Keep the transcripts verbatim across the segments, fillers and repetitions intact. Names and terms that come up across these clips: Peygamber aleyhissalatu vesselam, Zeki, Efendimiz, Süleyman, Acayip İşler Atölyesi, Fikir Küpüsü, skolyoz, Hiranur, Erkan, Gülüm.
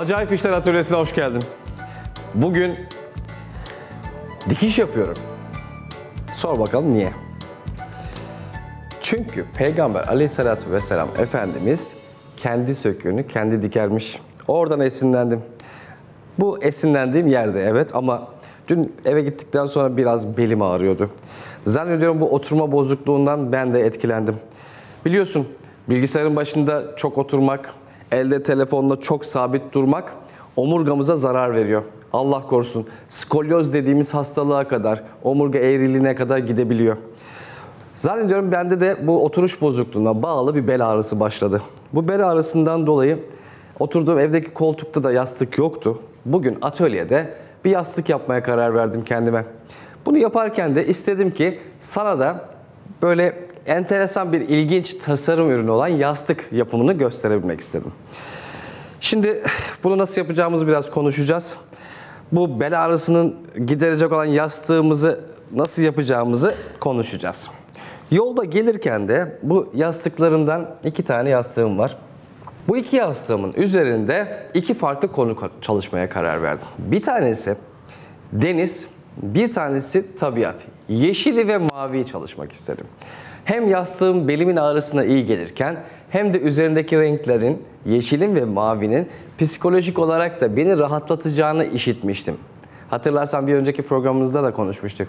Acayip İşler Atölyesi'ne hoş geldin. Bugün dikiş yapıyorum. Sor bakalım niye? Çünkü Peygamber aleyhissalatu vesselam Efendimiz kendi söküğünü kendi dikermiş. Oradan esinlendim. Bu esinlendiğim yerde evet, ama dün eve gittikten sonra biraz belim ağrıyordu. Zannediyorum bu oturma bozukluğundan ben de etkilendim. Biliyorsun, bilgisayarın başında çok oturmak, elde telefonla çok sabit durmak omurgamıza zarar veriyor. Allah korusun, skolyoz dediğimiz hastalığa kadar, omurga eğriliğine kadar gidebiliyor. Zannediyorum bende de bu oturuş bozukluğuna bağlı bir bel ağrısı başladı. Bu bel ağrısından dolayı oturduğum evdeki koltukta da yastık yoktu. Bugün atölyede bir yastık yapmaya karar verdim kendime. Bunu yaparken de istedim ki sana da böyle enteresan bir ilginç tasarım ürünü olan yastık yapımını gösterebilmek istedim. Şimdi bunu nasıl yapacağımızı biraz konuşacağız. Bu bel ağrısının giderecek olan yastığımızı nasıl yapacağımızı konuşacağız. Yolda gelirken de bu yastıklarımdan iki tane yastığım var. Bu iki yastığımın üzerinde iki farklı konu çalışmaya karar verdim. Bir tanesi deniz, bir tanesi tabiat. Yeşili ve maviyi çalışmak istedim. Hem yastığım belimin ağrısına iyi gelirken hem de üzerindeki renklerin, yeşilin ve mavinin psikolojik olarak da beni rahatlatacağını işitmiştim. Hatırlarsan bir önceki programımızda da konuşmuştuk.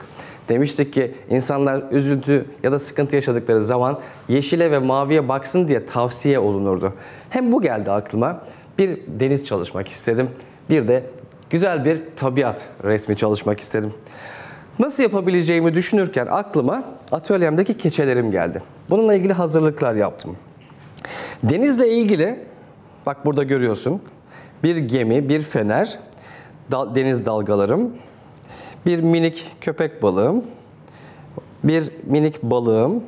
Demiştik ki insanlar üzüntü ya da sıkıntı yaşadıkları zaman yeşile ve maviye baksın diye tavsiye olunurdu. Hem bu geldi aklıma, bir deniz çalışmak istedim. Bir de güzel bir tabiat resmi çalışmak istedim. Nasıl yapabileceğimi düşünürken aklıma atölyemdeki keçelerim geldi. Bununla ilgili hazırlıklar yaptım. Denizle ilgili, bak burada görüyorsun, bir gemi, bir fener, dal- deniz dalgalarım, bir minik köpek balığım, bir minik balığım,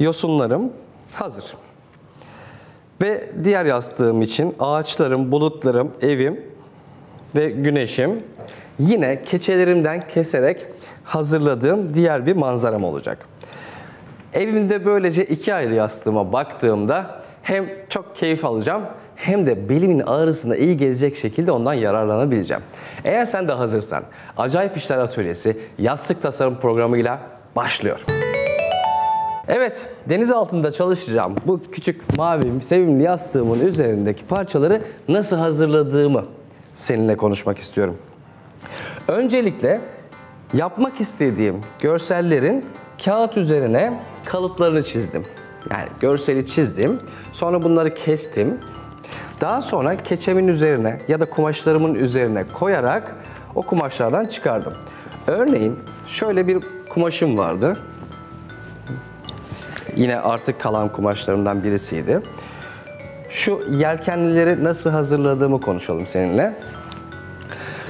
yosunlarım hazır. Ve diğer yastığım için ağaçlarım, bulutlarım, evim ve güneşim yine keçelerimden keserek hazırladığım diğer bir manzaram olacak. Evimde böylece iki ayrı yastığıma baktığımda hem çok keyif alacağım hem de belimin ağrısına iyi gelecek şekilde ondan yararlanabileceğim. Eğer sen de hazırsan, Acayip İşler Atölyesi yastık tasarım programıyla başlıyor. Evet, deniz altında çalışacağım. Bu küçük mavi sevimli yastığımın üzerindeki parçaları nasıl hazırladığımı seninle konuşmak istiyorum. Öncelikle yapmak istediğim görsellerin kağıt üzerine kalıplarını çizdim. Yani görseli çizdim, sonra bunları kestim. Daha sonra keçemin üzerine ya da kumaşlarımın üzerine koyarak o kumaşlardan çıkardım. Örneğin şöyle bir kumaşım vardı. Yine artık kalan kumaşlarımdan birisiydi. Şu yelkenlileri nasıl hazırladığımı konuşalım seninle.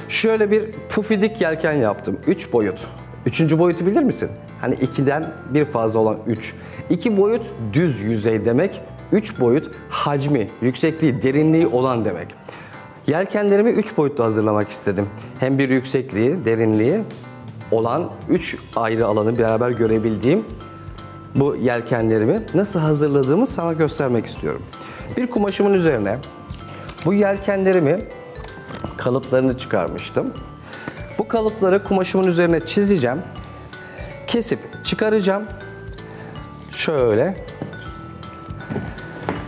Şöyle bir pufidik yelken yaptım. üç boyut. Üçüncü boyutu bilir misin? Hani ikiden bir fazla olan üç. iki boyut düz yüzey demek. üç boyut hacmi, yüksekliği, derinliği olan demek. Yelkenlerimi üç boyutlu hazırlamak istedim. Hem bir yüksekliği, derinliği olan üç ayrı alanı beraber görebildiğim bu yelkenlerimi nasıl hazırladığımı sana göstermek istiyorum. Bir kumaşımın üzerine bu yelkenlerimi, kalıplarını çıkarmıştım. Bu kalıpları kumaşımın üzerine çizeceğim. Kesip çıkaracağım. Şöyle.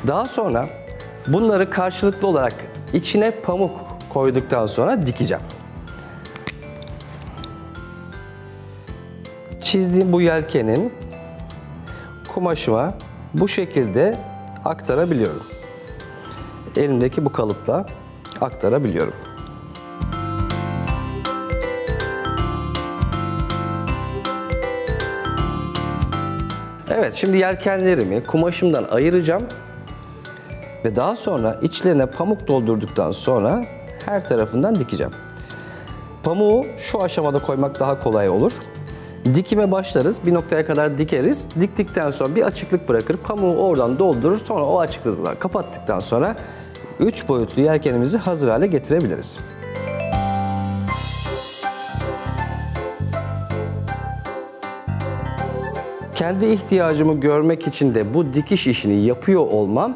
Daha sonra bunları karşılıklı olarak içine pamuk koyduktan sonra dikeceğim. Çizdiğim bu yelkenin kumaşıma bu şekilde aktarabiliyorum. Elimdeki bu kalıpla aktarabiliyorum. Evet, şimdi yelkenlerimi kumaşımdan ayıracağım ve daha sonra içlerine pamuk doldurduktan sonra her tarafından dikeceğim. Pamuğu şu aşamada koymak daha kolay olur. Dikime başlarız, bir noktaya kadar dikeriz. Diktikten sonra bir açıklık bırakır, pamuğu oradan doldurur, sonra o açıklıkları kapattıktan sonra üç boyutlu yelkenimizi hazır hale getirebiliriz. Kendi ihtiyacımı görmek için de bu dikiş işini yapıyor olmam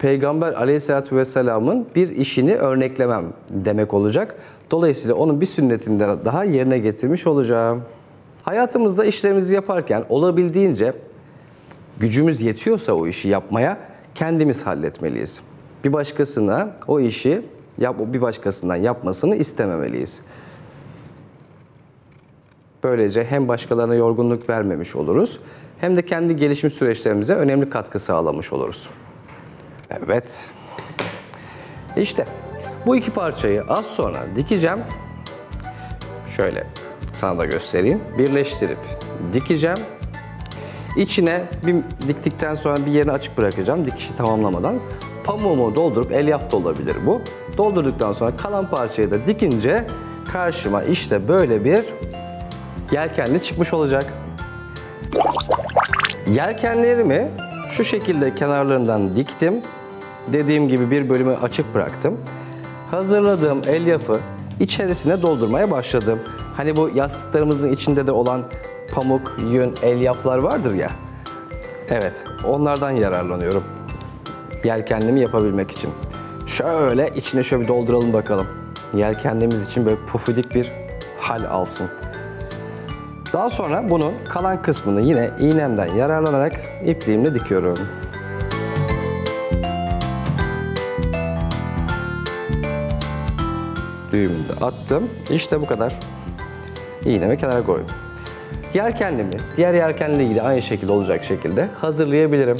Peygamber aleyhissalatu vesselamın bir işini örneklemem demek olacak. Dolayısıyla onun bir sünnetini daha yerine getirmiş olacağım. Hayatımızda işlerimizi yaparken olabildiğince gücümüz yetiyorsa o işi yapmaya kendimiz halletmeliyiz. Bir başkasına o işi bir başkasından yapmasını istememeliyiz. Böylece hem başkalarına yorgunluk vermemiş oluruz, hem de kendi gelişim süreçlerimize önemli katkı sağlamış oluruz. Evet. İşte bu iki parçayı az sonra dikeceğim. Şöyle sana da göstereyim. Birleştirip dikeceğim. İçine bir diktikten sonra bir yerini açık bırakacağım dikişi tamamlamadan. Pamuğumu doldurup, elyaf da olabilir bu. Doldurduktan sonra kalan parçayı da dikince karşıma işte böyle bir yelkenli çıkmış olacak. Yelkenlerimi şu şekilde kenarlarından diktim. Dediğim gibi bir bölümü açık bıraktım. Hazırladığım elyafı içerisine doldurmaya başladım. Hani bu yastıklarımızın içinde de olan pamuk, yün, elyaflar vardır ya. Evet, onlardan yararlanıyorum. Yelkenlimi yapabilmek için. Şöyle içine şöyle bir dolduralım bakalım. Yelkenlimiz için böyle pufidik bir hal alsın. Daha sonra bunun kalan kısmını yine iğnemden yararlanarak ipliğimle dikiyorum. Düğümü de attım. İşte bu kadar. İğnemi kenara koydum. Yelkenlimi, diğer yelkenliği de aynı şekilde olacak şekilde hazırlayabilirim.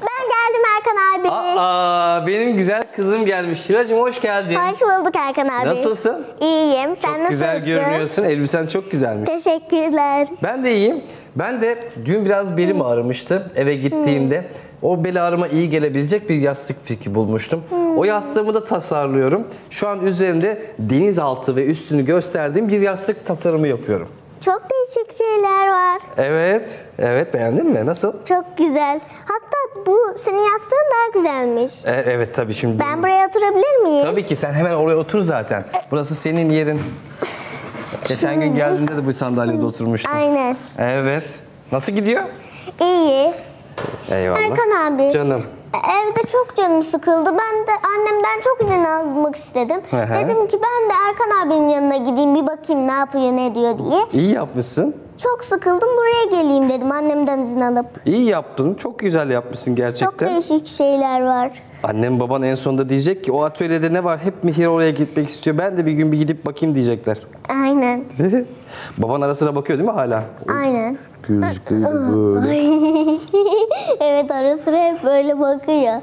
Ben geldim Erkan abi. Aa, benim güzel kızım gelmiş. Şiracığım hoş geldin. Hoş bulduk Erkan abi. Nasılsın? İyiyim. Sen çok nasılsın? Güzel görünüyorsun. Elbisen çok güzelmiş. Teşekkürler. Ben de iyiyim. Ben de dün biraz belim hmm. ağrımıştı eve gittiğimde. Hmm. O bel ağrıma iyi gelebilecek bir yastık fikri bulmuştum. Hmm. O yastığımı da tasarlıyorum. Şu an üzerinde denizaltı ve üstünü gösterdiğim bir yastık tasarımı yapıyorum. Çok değişik şeyler var. Evet, evet beğendin mi? Nasıl? Çok güzel. Hatta bu senin yastığın daha güzelmiş. E, evet tabii şimdi. Ben buraya oturabilir miyim? Tabii ki sen hemen oraya otur zaten. Burası senin yerin. Geçen gün geldiğinde de bu sandalyede oturmuştun. Aynen. Evet. Nasıl gidiyor? İyi. Eyvallah. Erkan abi. Canım. Evde çok canım sıkıldı. Ben de annemden çok izin almak istedim. Hı hı. Dedim ki ben de Erkan abinin yanına gideyim bir bakayım ne yapıyor ne diyor diye. İyi yapmışsın. Çok sıkıldım buraya geleyim dedim annemden izin alıp. İyi yaptın. Çok güzel yapmışsın gerçekten. Çok değişik şeyler var. Annem baban en sonunda diyecek ki o atölyede ne var hep Mihir oraya gitmek istiyor. Ben de bir gün bir gidip bakayım diyecekler. Aynen. Baban ara sıra bakıyor değil mi hala? Aynen. Gözlükleri böyle. Evet ara sıra hep böyle bakıyor.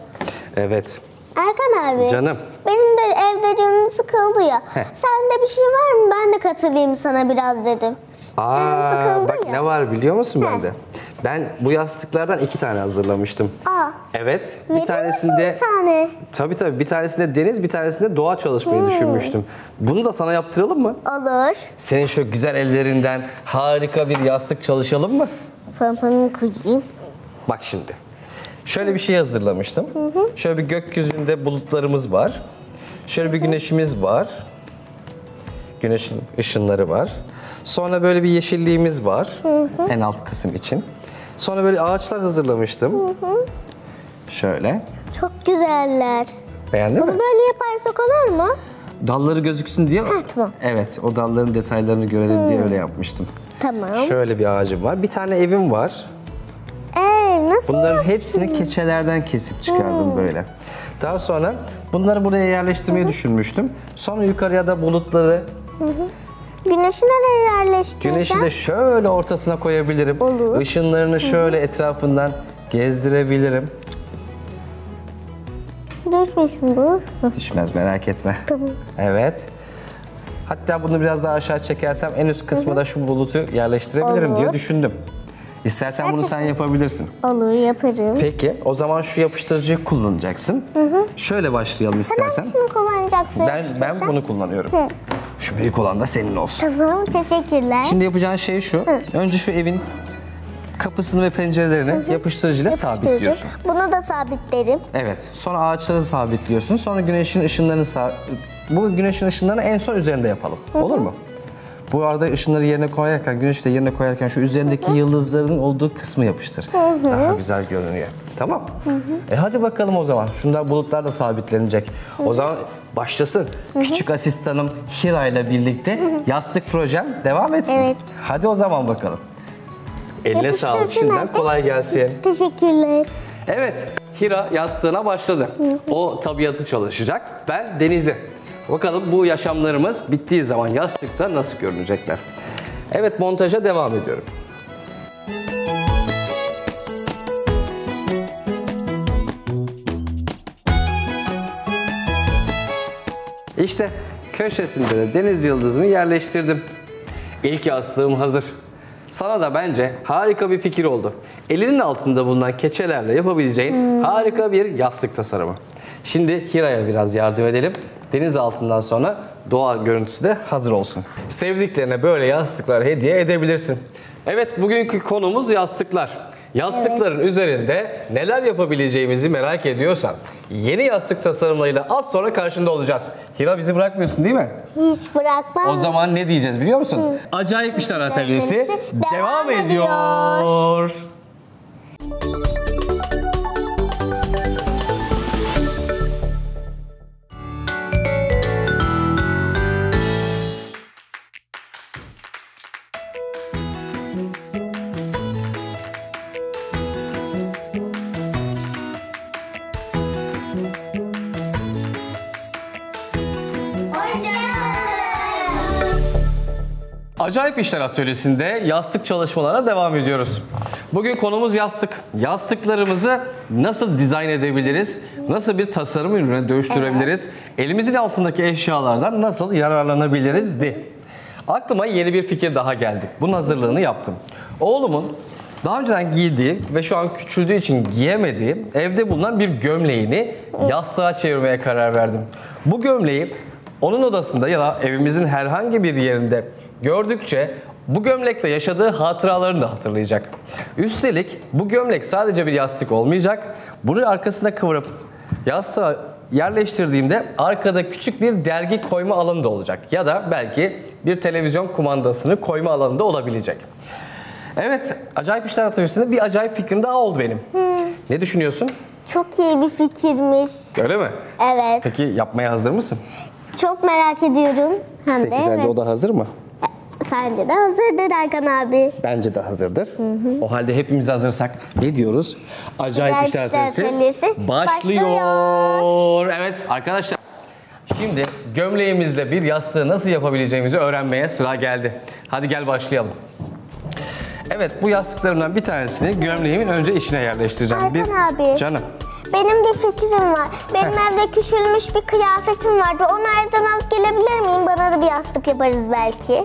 Evet. Erkan abi. Canım. Benim de evde canım sıkıldı ya. Heh. Sende bir şey var mı? Ben de katılayım sana biraz dedim. Aa, canım sıkıldı bak ya. Ne var biliyor musun Heh. bende? Ben bu yastıklardan iki tane hazırlamıştım. Aa. Evet. Bir tanesinde. Bir tane. Tabii tabii. Bir tanesinde deniz, bir tanesinde doğa çalışmayı hmm. düşünmüştüm. Bunu da sana yaptıralım mı? Olur. Senin şu güzel ellerinden harika bir yastık çalışalım mı? Pampanımı koyayım. Bak şimdi. Şöyle bir şey hazırlamıştım. Hı hı. Şöyle bir gökyüzünde bulutlarımız var. Şöyle bir güneşimiz var. Güneşin ışınları var. Sonra böyle bir yeşilliğimiz var. Hı hı. En alt kısım için. Sonra böyle ağaçlar hazırlamıştım. Hı hı. Şöyle. Çok güzeller. Beğendin Bunu mi? Bunu böyle yaparsak olur mu? Dalları gözüksün diye. Heh, tamam. Evet, o dalların detaylarını görelim hmm. diye öyle yapmıştım. Tamam. Şöyle bir ağacım var. Bir tane evim var. Ee, nasıl Bunların yaptın? Hepsini keçelerden kesip çıkardım hmm. böyle. Daha sonra bunları buraya yerleştirmeyi hı hı. düşünmüştüm. Sonra yukarıya da bulutları... Hı hı. Güneşi nereye yerleştireceğim? Güneşi de şöyle ortasına koyabilirim. Olur. Işınlarını şöyle Hı-hı. etrafından gezdirebilirim. Düşmesin bu. Düşmez merak etme. Tamam. Evet. Hatta bunu biraz daha aşağı çekersem en üst kısmı da şu bulutu yerleştirebilirim Olur. diye düşündüm. İstersen Gerçekten. bunu sen yapabilirsin. Olur yaparım. Peki o zaman şu yapıştırıcıyı kullanacaksın. Hı-hı. Şöyle başlayalım istersen. Hangisini kullanacaksın? Ben, ben bunu kullanıyorum. Hı. Şu büyük olan da senin olsun. Tamam, teşekkürler. Şimdi yapacağın şey şu. Hı. Önce şu evin kapısını ve pencerelerini hı hı. yapıştırıcıyla Yapıştırıcı. sabitliyorsun. Bunu da sabitlerim. Evet. Sonra ağaçları sabitliyorsun. Sonra güneşin ışınlarını sabit... Bu güneşin ışınlarını en son üzerinde yapalım. Hı hı. Olur mu? Bu arada ışınları yerine koyarken, güneşi de yerine koyarken şu üzerindeki hı hı. yıldızların olduğu kısmı yapıştır. Hı hı. Daha güzel görünüyor. Tamam. Hı hı. E hadi bakalım o zaman. Şunlar, bulutlar da sabitlenecek. Hı hı. O zaman başlasın. Hı hı. Küçük asistanım Hira ile birlikte hı hı. yastık projem devam etsin. Evet. Hadi o zaman bakalım. Eline sağlık. Şimdiden kolay gelsin. Teşekkürler. Evet. Hira yastığına başladı. Hı hı. O tabiatı çalışacak. Ben denizi. Bakalım bu yaşamlarımız bittiği zaman yastıkta nasıl görünecekler. Evet, montaja devam ediyorum. İşte köşesinde de deniz yıldızımı yerleştirdim. İlk yastığım hazır. Sana da bence harika bir fikir oldu. Elinin altında bulunan keçelerle yapabileceğin hmm. harika bir yastık tasarımı. Şimdi Hira'ya biraz yardım edelim. Deniz altından sonra doğa görüntüsü de hazır olsun. Sevdiklerine böyle yastıklar hediye edebilirsin. Evet, bugünkü konumuz yastıklar. Yastıkların evet. üzerinde neler yapabileceğimizi merak ediyorsan yeni yastık tasarımlarıyla az sonra karşında olacağız. Hira, bizi bırakmıyorsun değil mi? Hiç bırakmam. O zaman ne diyeceğiz biliyor musun? Hı. Acayip İşler Atölyesi devam, devam ediyor. ediyor. Acayip İşler Atölyesi'nde yastık çalışmalarına devam ediyoruz. Bugün konumuz yastık. Yastıklarımızı nasıl dizayn edebiliriz? Nasıl bir tasarım ürününe dönüştürebiliriz? Evet. Elimizin altındaki eşyalardan nasıl yararlanabilirizdi? Aklıma yeni bir fikir daha geldi. Bunun hazırlığını yaptım. Oğlumun daha önceden giydiği ve şu an küçüldüğü için giyemediği evde bulunan bir gömleğini yastığa çevirmeye karar verdim. Bu gömleği onun odasında ya da evimizin herhangi bir yerinde gördükçe bu gömlekle yaşadığı hatıralarını da hatırlayacak. Üstelik bu gömlek sadece bir yastık olmayacak. Bunu arkasına kıvırıp yastığa yerleştirdiğimde arkada küçük bir dergi koyma alanı da olacak. Ya da belki bir televizyon kumandasını koyma alanı da olabilecek. Evet, Acayip İşler Atölyesi'nde bir acayip fikrim daha oldu benim. Hmm. Ne düşünüyorsun? Çok iyi bir fikirmiş. Öyle mi? Evet. Peki yapmaya hazır mısın? Çok merak ediyorum. Hem de evet. O da hazır mı? Sence de hazırdır Erkan abi. Bence de hazırdır. Hı hı. O halde hepimiz hazırsak ne diyoruz? Acayip İşler Atölyesi başlıyor. başlıyor. Evet arkadaşlar. Şimdi gömleğimizle bir yastığı nasıl yapabileceğimizi öğrenmeye sıra geldi. Hadi gel başlayalım. Evet, bu yastıklarımdan bir tanesini gömleğimin önce içine yerleştireceğim. Erkan bir, abi. Canım. Benim bir fikrim var. Benim Heh. evde küçülmüş bir kıyafetim vardı. Onu evden alıp gelebilir miyim? Bana da bir yastık yaparız belki.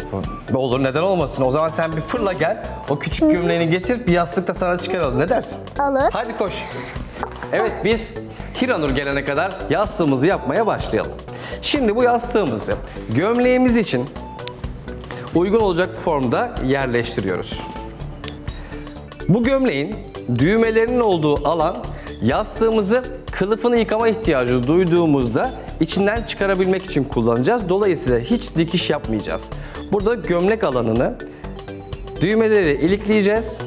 Olur, neden olmasın. O zaman sen bir fırla gel. O küçük Hı. gömleğini getir. Bir yastık da sana çıkaralım. Ne dersin? Olur. Hadi koş. Evet, biz Hiranur gelene kadar yastığımızı yapmaya başlayalım. Şimdi bu yastığımızı gömleğimiz için uygun olacak formda yerleştiriyoruz. Bu gömleğin düğmelerinin olduğu alan, yastığımızı kılıfını yıkama ihtiyacı duyduğumuzda içinden çıkarabilmek için kullanacağız. Dolayısıyla hiç dikiş yapmayacağız. Burada gömlek alanını düğmeleri ilikleyeceğiz.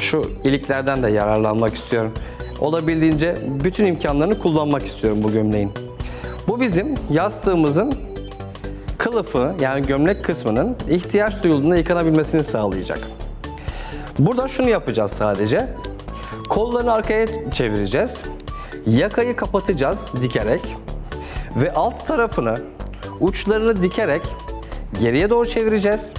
Şu iliklerden de yararlanmak istiyorum. Olabildiğince bütün imkanlarını kullanmak istiyorum bu gömleğin. Bu bizim yastığımızın kılıfı, yani gömlek kısmının ihtiyaç duyulduğunda yıkanabilmesini sağlayacak. Burada şunu yapacağız sadece. Kollarını arkaya çevireceğiz. Yakayı kapatacağız dikerek ve alt tarafını, uçlarını dikerek geriye doğru çevireceğiz.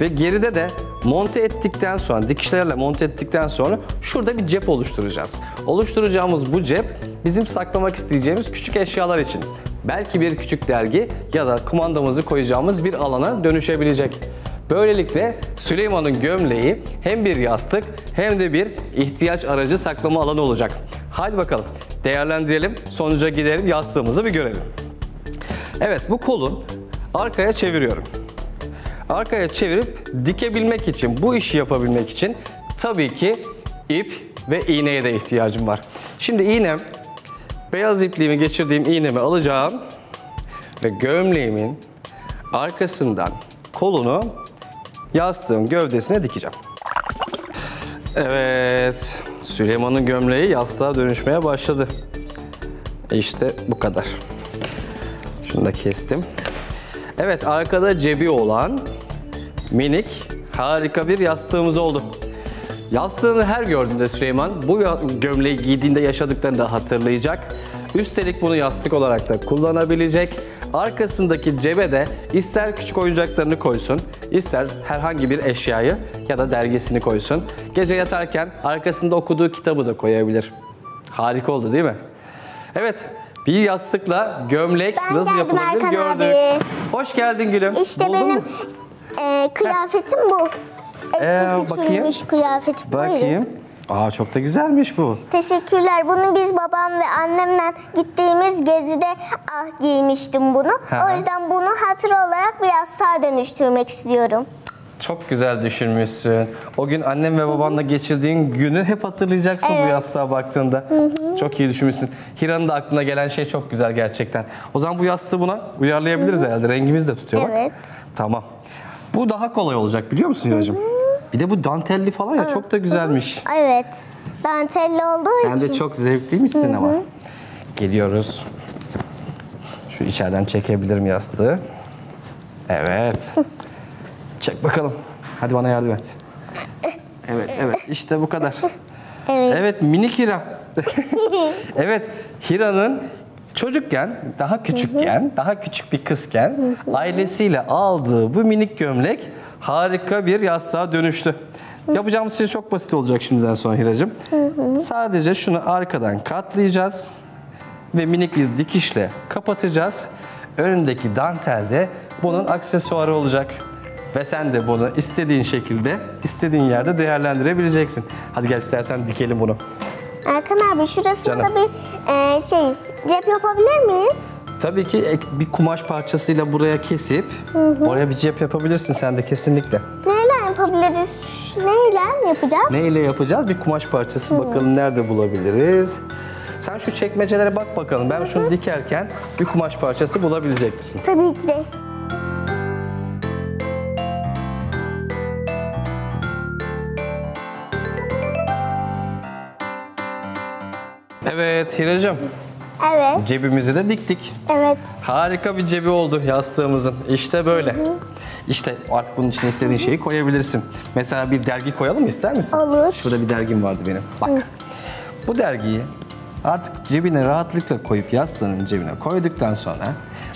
Ve geride de monte ettikten sonra, dikişlerle monte ettikten sonra şurada bir cep oluşturacağız. Oluşturacağımız bu cep bizim saklamak isteyeceğimiz küçük eşyalar için. Belki bir küçük dergi ya da kumandamızı koyacağımız bir alana dönüşebilecek. Böylelikle Süleyman'ın gömleği hem bir yastık hem de bir ihtiyaç aracı saklama alanı olacak. Hadi bakalım değerlendirelim, sonuca gidelim, yastığımızı bir görelim. Evet, bu kolun arkaya çeviriyorum. Arkaya çevirip dikebilmek için, bu işi yapabilmek için tabii ki ip ve iğneye de ihtiyacım var. Şimdi iğnem, beyaz ipliğimi geçirdiğim iğnemi alacağım ve gömleğimin arkasından kolunu yastığın gövdesine dikeceğim. Evet, Süleyman'ın gömleği yastığa dönüşmeye başladı. İşte bu kadar. Şunu da kestim. Evet, arkada cebi olan minik harika bir yastığımız oldu. Yastığını her gördüğünde Süleyman bu gömleği giydiğinde yaşadıklarını da hatırlayacak. Üstelik bunu yastık olarak da kullanabilecek. Arkasındaki cebe de ister küçük oyuncaklarını koysun, ister herhangi bir eşyayı ya da dergisini koysun. Gece yatarken arkasında okuduğu kitabı da koyabilir. Harika oldu değil mi? Evet, bir yastıkla gömlek ben nasıl yapılabilir gördük. Abi. Hoş geldin Gülüm. İşte buldun benim e, kıyafetim bu. Eski ee, bakayım. Kıyafetim. Bakayım. Buyurun. Aa, çok da güzelmiş bu. Teşekkürler. Bunu biz babam ve annemle gittiğimiz gezide ah giymiştim bunu. Ha. O yüzden bunu hatıra olarak bir yastığa dönüştürmek istiyorum. Çok güzel düşünmüşsün. O gün annem ve babanla geçirdiğin günü hep hatırlayacaksın, evet, bu yastığa baktığında. Hı hı. Çok iyi düşünmüşsün. Hira'nın da aklına gelen şey çok güzel gerçekten. O zaman bu yastığı buna uyarlayabiliriz, hı hı, herhalde. Rengimiz de tutuyor, evet, bak. Evet. Tamam. Bu daha kolay olacak biliyor musun Hira'cığım? Bir de bu dantelli falan ya, hı, çok da güzelmiş. Evet. Dantelli olduğu sen için. Sen de çok zevkliymişsin, hı hı, ama. Geliyoruz. Şu içeriden çekebilirim yastığı. Evet. Çek bakalım. Hadi bana yardım et. Evet, evet. İşte bu kadar. Evet. Evet, minik Hira. Evet, Hira'nın çocukken, daha küçükken, hı hı, daha küçük bir kızken, hı hı, ailesiyle aldığı bu minik gömlek harika bir yastığa dönüştü. Hı. Yapacağımız şey çok basit olacak şimdiden sonra Hira'cığım. Sadece şunu arkadan katlayacağız ve minik bir dikişle kapatacağız. Önündeki dantel de bunun aksesuarı olacak. Ve sen de bunu istediğin şekilde, istediğin yerde değerlendirebileceksin. Hadi gel istersen dikelim bunu. Erkan abi, şurasına da bir e, şey, cep yapabilir miyiz? Tabii ki bir kumaş parçasıyla buraya kesip, hı hı, oraya bir cep yapabilirsin sen de kesinlikle. Neyle yapabiliriz? Neyle yapacağız? Neyle yapacağız? Bir kumaş parçası, hı, bakalım nerede bulabiliriz? Sen şu çekmecelere bak bakalım. Ben, hı hı, şunu dikerken bir kumaş parçası bulabilecek misin? Tabii ki de. Evet Hira'cığım. Evet. Cebimizi de diktik. Evet. Harika bir cebi oldu yastığımızın. İşte böyle. Hı hı. İşte artık bunun içine istediğin, hı hı, şeyi koyabilirsin. Mesela bir dergi koyalım mı, ister misin? Olur. Şurada bir dergim vardı benim. Bak. Hı. Bu dergiyi artık cebine rahatlıkla koyup yastığının cebine koyduktan sonra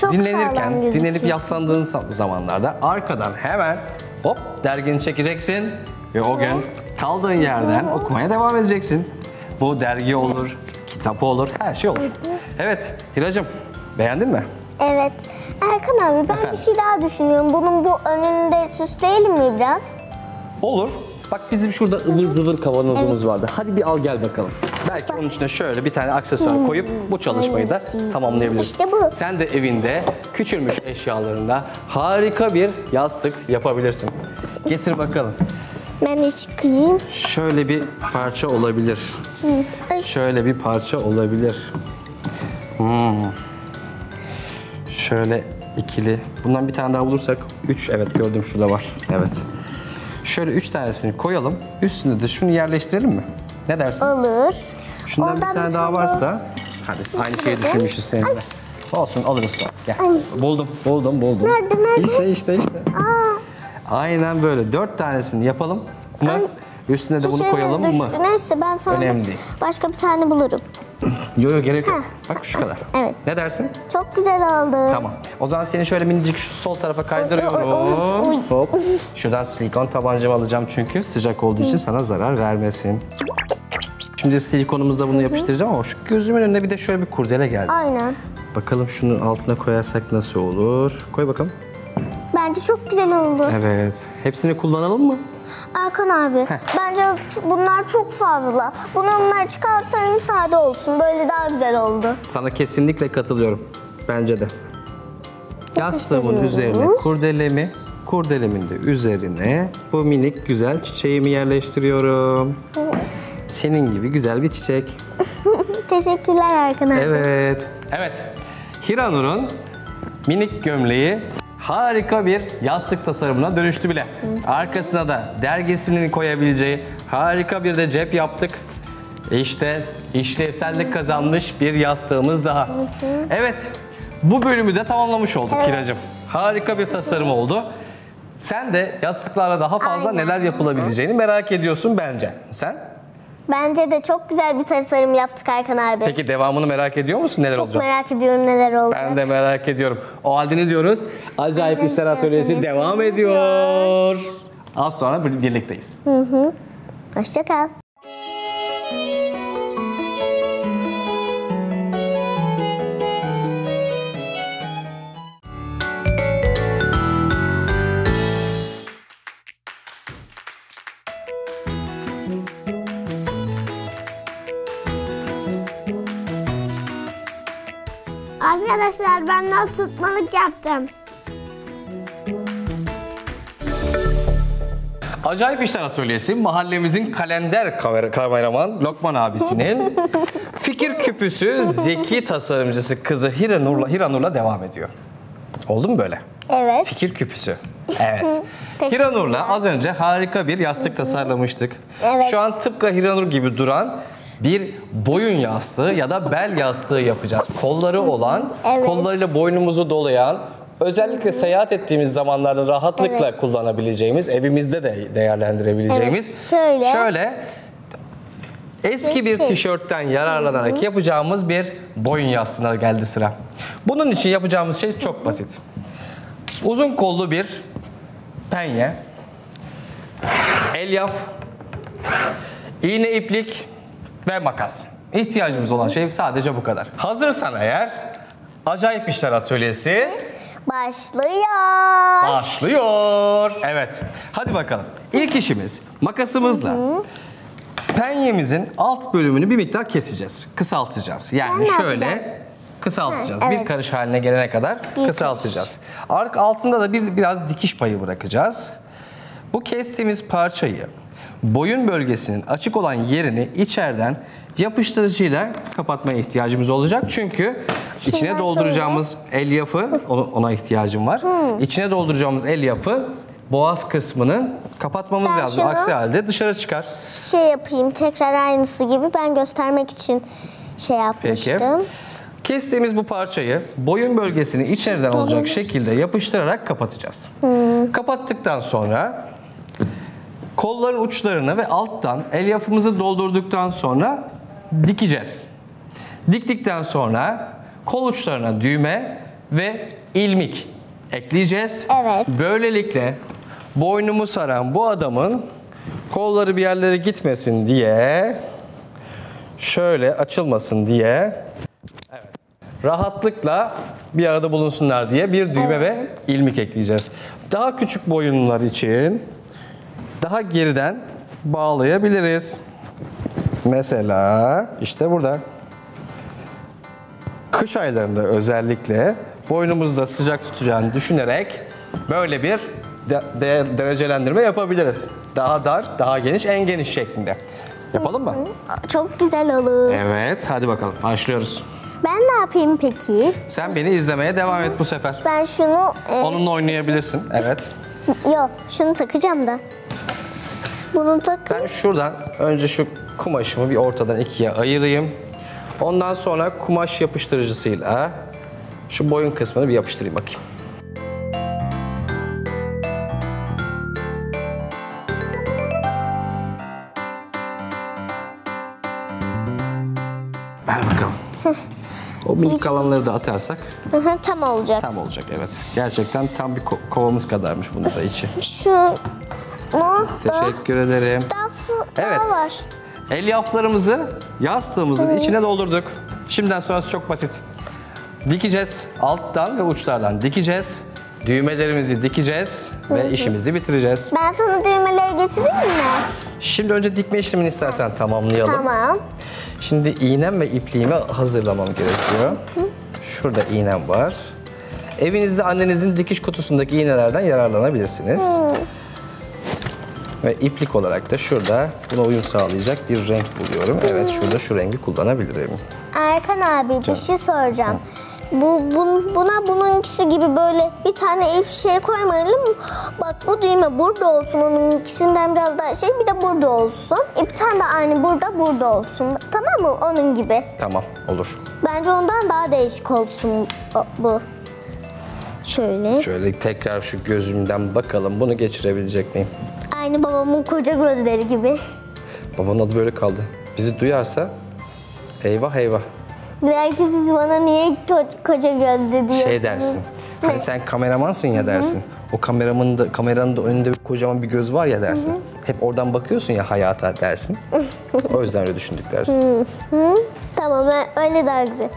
çok dinlenirken, dinlenip yaslandığın zamanlarda arkadan hemen hop dergini çekeceksin ve o, hı, gün kaldığın yerden, hı hı, okumaya devam edeceksin. Bu dergi olur, evet, kitap olur, her şey olur. Hı hı. Evet, Hira'cığım beğendin mi? Evet. Erkan abi, ben, efendim, bir şey daha düşünüyorum. Bunun bu önünde süsleyelim mi biraz? Olur. Bak bizim şurada ıvır zıvır kavanozumuz, evet, vardı. Hadi bir al gel bakalım. Belki bak, onun içine şöyle bir tane aksesuar, hı, koyup bu çalışmayı da tamamlayabiliriz. İşte bu. Sen de evinde küçülmüş eşyalarında harika bir yastık yapabilirsin. Getir bakalım. Ben de çıkayım. Şöyle bir parça olabilir. Hı. Şöyle bir parça olabilir. Hmm. Şöyle ikili. Bundan bir tane daha bulursak. Üç, evet gördüm şurada var. Evet. Şöyle üç tanesini koyalım. Üstüne de şunu yerleştirelim mi? Ne dersin? Olur. Şundan Ondan bir tane, bir tane daha tane varsa. Hadi aynı şeyi düşünmüşüz seninle. Ay. Olsun, alırız sonra. Gel. Ay. Buldum, buldum, buldum. Nerede, nerede? İşte, işte, işte. Aa. Aynen böyle. Dört tanesini yapalım mı? Ay, üstüne de bunu koyalım düştü mı? Neyse ben sonra önemli değil, başka bir tane bulurum. Yok yok, gerek yok. Bak şu kadar. Evet. Ne dersin? Çok güzel oldu. Tamam. O zaman seni şöyle minicik şu sol tarafa kaydırıyorum. Hop. Şuradan silikon tabancamı alacağım çünkü sıcak olduğu için sana zarar vermesin. Şimdi silikonumuzla bunu yapıştıracağım ama şu gözümün önüne bir de şöyle bir kurdele geldi. Aynen. Bakalım şunun altına koyarsak nasıl olur? Koy bakalım. Bence çok güzel oldu. Evet. Hepsini kullanalım mı? Erkan abi, heh, bence bunlar çok fazla. Bunlar çıkarsa müsaade olsun. Böyle daha güzel oldu. Sana kesinlikle katılıyorum. Bence de. Yastığımın üzerine kurdelemi, kurdelemin de üzerine bu minik güzel çiçeğimi yerleştiriyorum. Senin gibi güzel bir çiçek. Teşekkürler Erkan abi. Evet. Evet. Hiranur'un minik gömleği harika bir yastık tasarımına dönüştü bile. Arkasına da dergisini koyabileceği Harika bir de cep yaptık. İşte işlevsellik kazanmış bir yastığımız daha. Evet, bu bölümü de tamamlamış olduk Hiracığım. Harika bir tasarım oldu. Sen de yastıklarla daha fazla aynen neler yapılabileceğini merak ediyorsun bence. Sen? Bence de çok güzel bir tasarım yaptık Erkan abi. Peki devamını merak ediyor musun? Neler çok olacak? Çok merak ediyorum neler olacak. Ben de merak ediyorum. O halde ne diyoruz? Acayip Bizim İşler Atölyesi devam ediyor. Az sonra birlikteyiz. Hı hı. Hoşça kal. Arkadaşlar ben not tutmalık yaptım. Acayip İşler Atölyesi mahallemizin kalender kamer kameraman Lokman abisinin Fikir Küpüsü Zeki tasarımcısı kızı Hiranur'la Hiranur'la devam ediyor. Oldu mu böyle? Evet. Fikir Küpüsü. Evet. Hiranur'la az önce harika bir yastık tasarlamıştık. Evet. Şu an tıpkı Hiranur gibi duran bir boyun yastığı ya da bel yastığı yapacağız. Kolları olan, evet, kollarıyla boynumuzu dolayan, özellikle seyahat ettiğimiz zamanlarda rahatlıkla, evet, kullanabileceğimiz, evimizde de değerlendirebileceğimiz, evet, şöyle, şöyle eski işte bir tişörtten yararlanarak yapacağımız bir boyun yastığına geldi sıra. Bunun için yapacağımız şey çok basit. Uzun kollu bir penye, elyaf, iğne iplik ve makas. İhtiyacımız olan şey sadece bu kadar. Hazırsan eğer, Acayip İşler Atölyesi başlıyor. Başlıyor. Evet. Hadi bakalım. İlk işimiz makasımızla, hı hı, penyemizin alt bölümünü bir miktar keseceğiz. Kısaltacağız. Yani ben şöyle yapacağım, kısaltacağız. Evet. Bir karış haline gelene kadar bir kısaltacağız. Ark altında da bir biraz dikiş payı bırakacağız. Bu kestiğimiz parçayı boyun bölgesinin açık olan yerini içeriden yapıştırıcıyla kapatmaya ihtiyacımız olacak. Çünkü şimdi içine dolduracağımız elyafı, ona ihtiyacım var. Hmm. İçine dolduracağımız elyafı boğaz kısmını kapatmamız ben lazım. Aksi halde dışarı çıkar. Şey yapayım, tekrar aynısı gibi ben göstermek için şey yapmıştım. Peki. Kestiğimiz bu parçayı boyun bölgesini içeriden Doğru. olacak şekilde yapıştırarak kapatacağız. Hmm. Kapattıktan sonra kolların uçlarını ve alttan elyafımızı doldurduktan sonra dikeceğiz. Diktikten sonra kol uçlarına düğme ve ilmik ekleyeceğiz. Evet. Böylelikle boynumu saran bu adamın kolları bir yerlere gitmesin diye, şöyle açılmasın diye, evet, rahatlıkla bir arada bulunsunlar diye bir düğme, evet, ve ilmik ekleyeceğiz. Daha küçük boyunlar için daha geriden bağlayabiliriz. Mesela işte burada. Kış aylarında özellikle boynumuzu da sıcak tutacağını düşünerek böyle bir de de derecelendirme yapabiliriz. Daha dar, daha geniş, en geniş şeklinde. Yapalım mı? Çok güzel olur. Evet, hadi bakalım başlıyoruz. Ben ne yapayım peki? Sen beni izlemeye devam et bu sefer. Ben şunu... E... Onunla oynayabilirsin, evet. Yok, şunu takacağım da. Bunu takın. Ben şuradan önce şu kumaşımı bir ortadan ikiye ayırayım. Ondan sonra kumaş yapıştırıcısıyla şu boyun kısmını bir yapıştırayım bakayım. Ver bakalım. O minik kalanları da atarsak. Tam olacak. Tam olacak, evet. Gerçekten tam bir ko kovamız kadarmış bunun da içi. Şu... No, teşekkür da, ederim. Daha, evet, daha var. Elyaflarımızı yastığımızın, hı, içine doldurduk. Şimdiden sonrası çok basit. Dikeceğiz. Alttan ve uçlardan dikeceğiz. Düğmelerimizi dikeceğiz, hı, ve işimizi bitireceğiz. Ben sana düğmeleri getireyim mi? Şimdi önce dikme işlemini istersen tamamlayalım. Tamam. Şimdi iğnem ve ipliğimi hazırlamam gerekiyor. Hı. Şurada iğnem var. Evinizde annenizin dikiş kutusundaki iğnelerden yararlanabilirsiniz. Hı. Ve iplik olarak da şurada buna uyum sağlayacak bir renk buluyorum. Evet, şurada şu rengi kullanabilirim. Erkan abi, Can. bir şey soracağım. Hı. bu, bu, buna bununkisi gibi böyle bir tane ip şey koymayalım. Bak bu düğme burada olsun, onunkisinden biraz daha şey, bir de burada olsun. İpten de aynı burada burada olsun. Tamam mı? Onun gibi. Tamam, olur. Bence ondan daha değişik olsun bu. Şöyle. Şöyle tekrar şu gözümden bakalım, bunu geçirebilecek miyim? Aynı babamın koca gözleri gibi. Babanın adı böyle kaldı. Bizi duyarsa eyvah eyvah. Der ki siz bana niye koca gözlü diyorsunuz? Şey dersin, hani sen kameramansın ya dersin. Hı-hı. O kameramanın da, kameranın da önünde bir kocaman bir göz var ya dersin. Hı-hı. Hep oradan bakıyorsun ya hayata dersin. O yüzden öyle düşündük dersin. Hı-hı. Tamam, öyle daha güzel.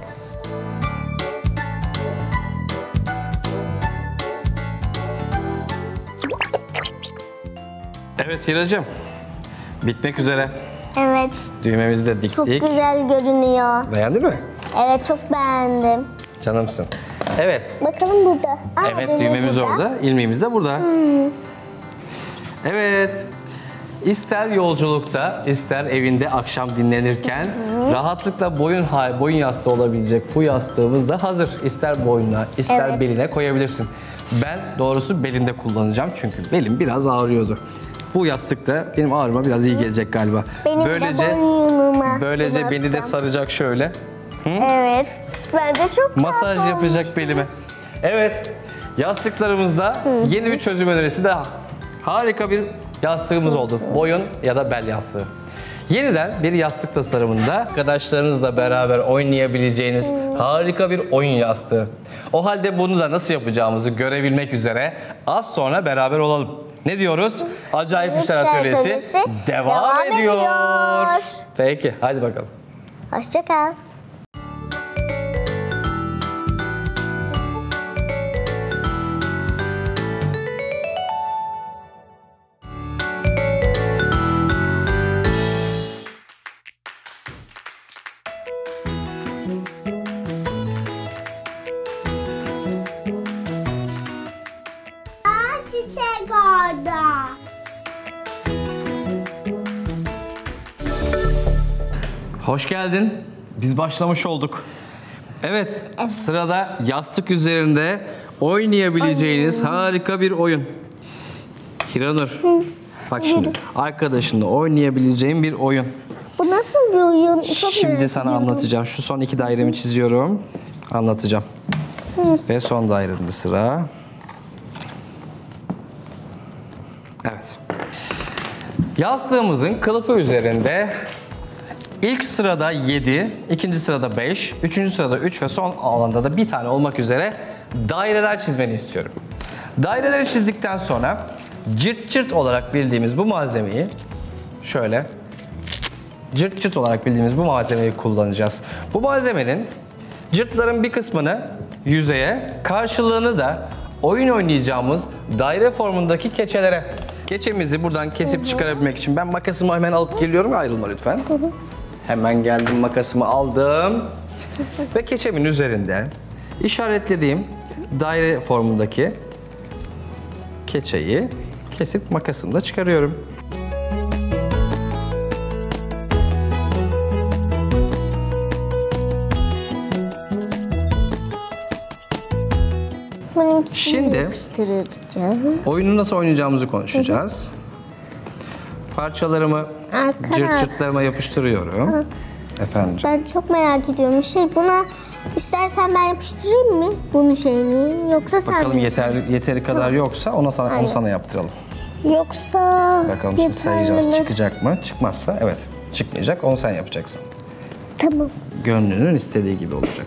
Evet Hiracığım, bitmek üzere. Evet. Düğmemizi de diktik. Çok güzel görünüyor. Beğendin mi? Evet, çok beğendim. Canımsın. Evet. Bakalım burada. Aa, evet, düğmemiz, düğmemiz burada. Orada, ilmeğimiz de burada. Hmm. Evet. İster yolculukta, ister evinde akşam dinlenirken hmm. rahatlıkla boyun boyun yastığı olabilecek bu yastığımız da hazır. İster boynuna, ister evet. beline koyabilirsin. Ben doğrusu belinde kullanacağım çünkü belim biraz ağrıyordu. Bu yastık da benim ağrıma biraz iyi gelecek galiba. Benim böylece böylece beni de saracak şöyle. Hı? Evet. Ben de çok masaj yapacak belime. Evet. Yastıklarımızda yeni bir çözüm önerisi daha. Harika bir yastığımız oldu. Boyun ya da bel yastığı. Yeniden bir yastık tasarımında arkadaşlarınızla beraber oynayabileceğiniz harika bir oyun yastığı. O halde bunu da nasıl yapacağımızı görebilmek üzere az sonra beraber olalım. Ne diyoruz? Acayip İşler Atölyesi devam, devam ediyor. ediyor. Peki, hadi bakalım. Hoşça kal. Hoş geldin. Biz başlamış olduk. Evet, evet. Sırada yastık üzerinde oynayabileceğiniz oyun. Harika bir oyun. Hiranur, bak şimdi arkadaşınla oynayabileceğin bir oyun. Bu nasıl bir oyun? Çok şimdi sana ediyorum. Anlatacağım. Şu son iki dairemi çiziyorum. Anlatacağım. Hı. Ve son dairemde sıra. Evet. Yastığımızın kılıfı üzerinde İlk sırada yedi, ikinci sırada beş, üçüncü sırada üç ve son alanda da bir tane olmak üzere daireler çizmeni istiyorum. Daireleri çizdikten sonra cırt cırt olarak bildiğimiz bu malzemeyi şöyle cırt cırt olarak bildiğimiz bu malzemeyi kullanacağız. Bu malzemenin cırtların bir kısmını yüzeye, karşılığını da oyun oynayacağımız daire formundaki keçelere. Keçemizi buradan kesip Hı-hı. çıkarabilmek için ben makasımı hemen alıp geliyorum. Ayrılma lütfen. Hı-hı. Hemen geldim, makasımı aldım ve keçemin üzerinde işaretlediğim daire formundaki keçeyi kesip makasımla çıkarıyorum. Şimdi oyunu nasıl oynayacağımızı konuşacağız. Parçalarımı Erkan, cırt cırtlarıma yapıştırıyorum. Ha. Efendim. Ben çok merak ediyorum. Şey buna istersen ben yapıştırayım mı bunun şeyini? Yoksa sen bakalım yeterli yeteri kadar tamam. yoksa ona sana Aynen. onu sana yaptıralım. Yoksa bakalım şimdi sayacağız çıkacak mı? Çıkmazsa evet çıkmayacak. Onu sen yapacaksın. Tamam. Gönlünün istediği gibi olacak.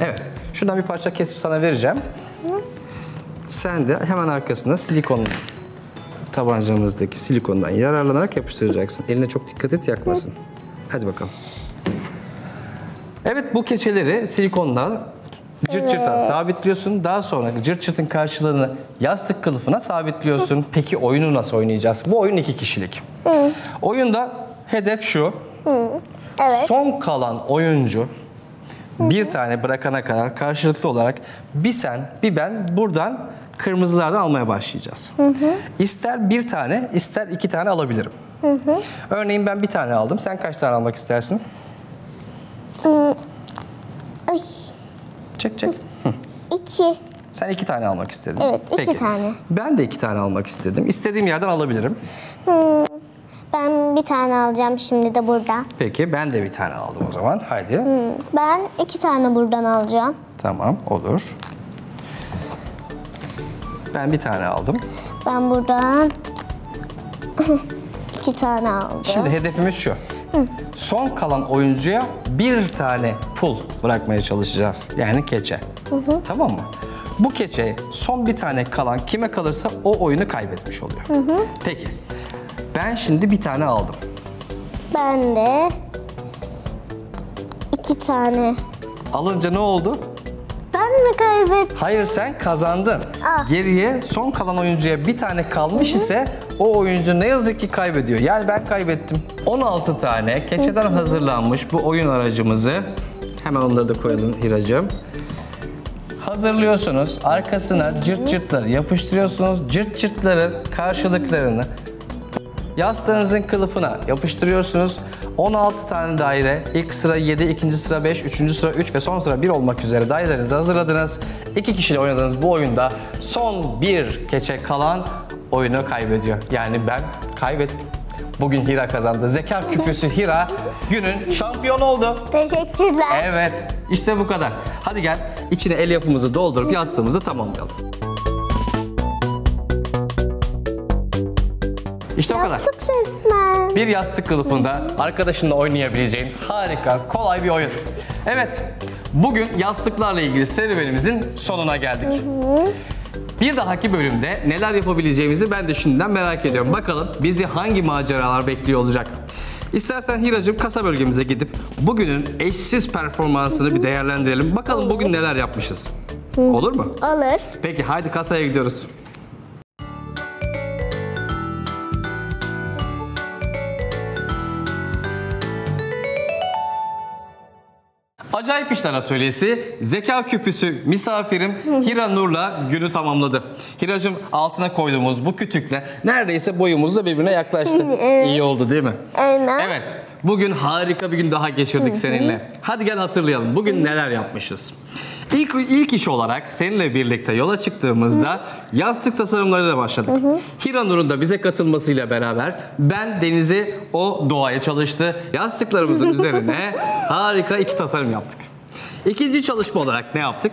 Evet. Şuradan bir parça kesip sana vereceğim. Hı? Sen de hemen arkasına silikon tabancamızdaki silikondan yararlanarak yapıştıracaksın. Eline çok dikkat et, yakmasın. Hı? Hadi bakalım. Evet, bu keçeleri silikondan cırt cırttan evet. sabitliyorsun. Daha sonra cırt cırtın karşılığını yastık kılıfına sabitliyorsun. Hı? Peki oyunu nasıl oynayacağız? Bu oyun iki kişilik. Hı? Oyunda hedef şu. Hı? Evet. Son kalan oyuncu bir tane bırakana kadar karşılıklı olarak bir sen bir ben buradan kırmızılardan almaya başlayacağız. Hı hı. İster bir tane ister iki tane alabilirim. Hı hı. Örneğin ben bir tane aldım. Sen kaç tane almak istersin? Hı. Ay. Çek çek. İki. Sen iki tane almak istedin. Evet, iki Peki. tane. Ben de iki tane almak istedim. İstediğim yerden alabilirim. Hmm. Ben bir tane alacağım şimdi de burada. Peki, ben de bir tane aldım o zaman. Haydi. Hmm. Ben iki tane buradan alacağım. Tamam, olur. Ben bir tane aldım. Ben buradan iki tane aldım. Şimdi hedefimiz şu. Hı. Son kalan oyuncuya bir tane pul bırakmaya çalışacağız. Yani keçe. Hı hı. Tamam mı? Bu keçe son bir tane kalan kime kalırsa o oyunu kaybetmiş oluyor. Hı hı. Peki. Ben şimdi bir tane aldım. Ben de iki tane. Alınca ne oldu? Ben mi kaybettim? Hayır, sen kazandın. Aa. Geriye son kalan oyuncuya bir tane kalmış Hı -hı. ise o oyuncu ne yazık ki kaybediyor. Yani ben kaybettim. on altı tane keçeden Hı -hı. hazırlanmış bu oyun aracımızı. Hemen onları da koyalım Hiracığım. Hazırlıyorsunuz. Arkasına cırt cırtları yapıştırıyorsunuz. Cırt cırtların karşılıklarını yastığınızın kılıfına yapıştırıyorsunuz. on altı tane daire, ilk sıra yedi, ikinci sıra beş, üçüncü sıra üç ve son sıra bir olmak üzere dairelerinizi hazırladınız. iki kişiyle oynadığınız bu oyunda son bir keçe kalan oyunu kaybediyor. Yani ben kaybettim. Bugün Hira kazandı. Zeka küpüsü Hira günün şampiyonu oldu. Teşekkürler. Evet, işte bu kadar. Hadi gel, içine elyafımızı doldurup yastığımızı tamamlayalım. İşte yastık o kadar. Yastık resmen. Bir yastık kılıfında arkadaşınla oynayabileceğin harika, kolay bir oyun. Evet, bugün yastıklarla ilgili serüvenimizin sonuna geldik. Hı hı. Bir dahaki bölümde neler yapabileceğimizi ben de şimdiden merak ediyorum. Hı hı. Bakalım bizi hangi maceralar bekliyor olacak. İstersen Hiracığım kasa bölgemize gidip bugünün eşsiz performansını hı hı. bir değerlendirelim. Bakalım bugün neler yapmışız. Hı. Olur mu? Olur. Peki, haydi kasaya gidiyoruz. Acayip İşler Atölyesi, Zeka Küpüsü misafirim Hiranur'la günü tamamladı. Hiracığım, altına koyduğumuz bu kütükle neredeyse boyumuzla birbirine yaklaştı. İyi oldu değil mi? Aynen. Evet, bugün harika bir gün daha geçirdik seninle. Hadi gel hatırlayalım, bugün neler yapmışız. İlk, ilk iş olarak seninle birlikte yola çıktığımızda Hı. yastık tasarımlarıyla başladık. Hiranur'un da bize katılmasıyla beraber ben denizi, o doğaya çalıştı. Yastıklarımızın üzerine harika iki tasarım yaptık. İkinci çalışma olarak ne yaptık?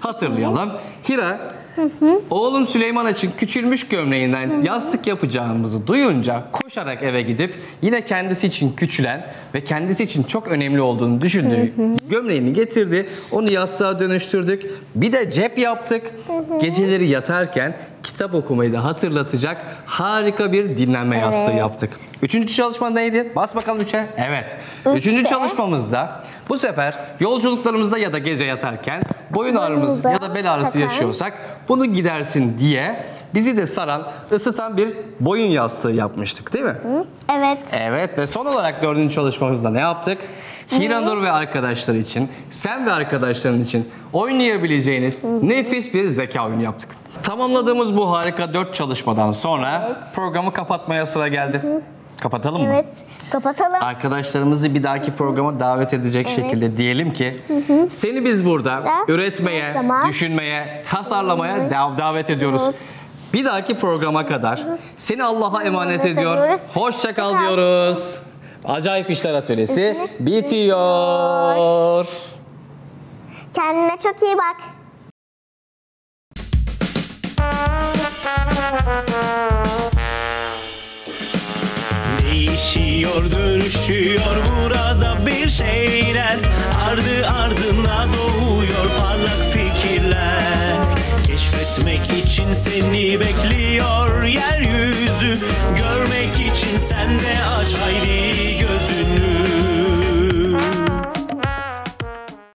Hatırlayalım. Hira, Hı hı. oğlum Süleyman için küçülmüş gömleğinden hı hı. yastık yapacağımızı duyunca koşarak eve gidip yine kendisi için küçülen ve kendisi için çok önemli olduğunu düşündüğü hı hı. gömleğini getirdi. Onu yastığa dönüştürdük. Bir de cep yaptık. Hı hı. Geceleri yatarken kitap okumayı da hatırlatacak harika bir dinlenme evet. yastığı yaptık. Üçüncü çalışma neydi? Bas bakalım üçe. Evet. Üçte. Üçüncü çalışmamızda bu sefer yolculuklarımızda ya da gece yatarken boyun ağrımız ya da bel ağrısı yaşıyorsak bunu gidersin diye bizi de saran, ısıtan bir boyun yastığı yapmıştık değil mi? Evet. Evet ve son olarak dördüncü çalışmamızda ne yaptık? Hiranur evet. ve arkadaşları için, sen ve arkadaşların için oynayabileceğiniz Hı. nefis bir zeka oyunu yaptık. Tamamladığımız bu harika dört çalışmadan sonra evet. programı kapatmaya sıra geldi. Hı. Kapatalım evet, mı? Evet, kapatalım. Arkadaşlarımızı bir dahaki programa davet edecek evet. şekilde diyelim ki hı hı. seni biz burada da, üretmeye, düşünmeye, tasarlamaya hı hı. davet ediyoruz. Hı hı. Bir dahaki programa kadar seni Allah'a emanet hı hı. ediyor. Hoşça, Hoşça kal diyoruz. Acayip İşler Atölyesi Üzünü bitiyor. Kendine çok iyi bak. Değişiyor, dönüşüyor burada bir şeyler. Ardı ardına doğuyor parlak fikirler. Keşfetmek için seni bekliyor yeryüzü. Görmek için sen de aç haydi gözünü.